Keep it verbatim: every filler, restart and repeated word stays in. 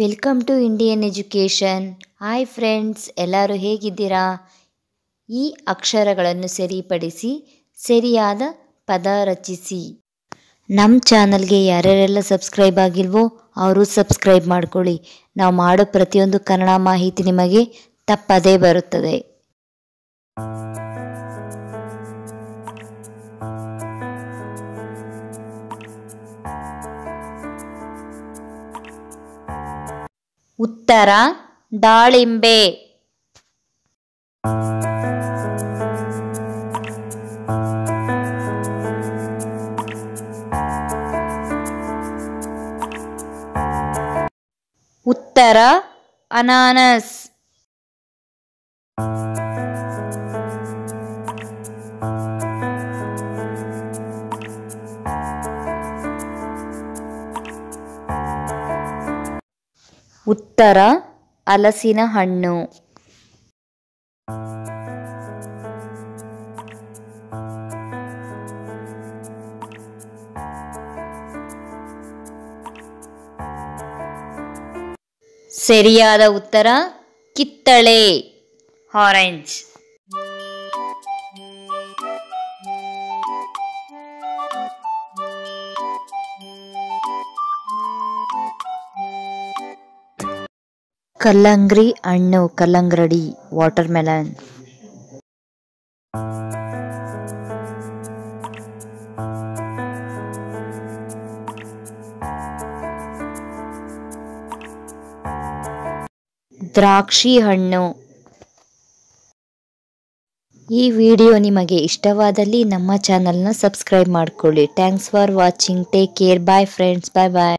Welcome to Indian education. Hi friends, ಎಲ್ಲರೂ ಹೇಗಿದ್ದೀರಾ? ಈ ಅಕ್ಷರಗಳನ್ನು ಸರಿಪಡಿಸಿ ಸರಿಯಾದ ಪದ ರಚಿಸಿ. ನಮ್ಮ ಚಾನಲ್ಗೆ ಯಾರ್ಯಾರೆಲ್ಲ ಸಬ್ಸ್ಕ್ರೈಬ್ ಆಗಿಲ್ವೋ ಅವರು ಸಬ್ಸ್ಕ್ರೈಬ್ ಮಾಡಿಕೊಳ್ಳಿ. ನಾವು ಮಾಡೋ ಪ್ರತಿಯೊಂದು ಕನ್ನಡ ಮಾಹಿತಿ ನಿಮಗೆ ತಪ್ಪದೇ ಬರುತ್ತದೆ. ಉತ್ತರ ದಾಳಿಂಬೆ. ಉತ್ತರ ಅನಾನಸ್. ಉತ್ತರ ಹಲಸಿನ ಹಣ್ಣು. ಸರಿಯಾದ ಉತ್ತರ ಕಿತ್ತಳೆ, ಆರೆಂಜ್. ಕಲ್ಲಂಗಡಿ ಹಣ್ಣು, ಕಲ್ಲಂಗಡಿ, ವಾಟರ್ ಮೆಲನ್. ದ್ರಾಕ್ಷಿ ಹಣ್ಣು. ಈ ವಿಡಿಯೋ ನಿಮಗೆ ಇಷ್ಟವಾದಲ್ಲಿ ನಮ್ಮ ಚಾನಲ್ನ ಸಬ್ಸ್ಕ್ರೈಬ್ ಮಾಡಿಕೊಳ್ಳಿ. Thanks for watching. Take care. Bye friends. Bye bye.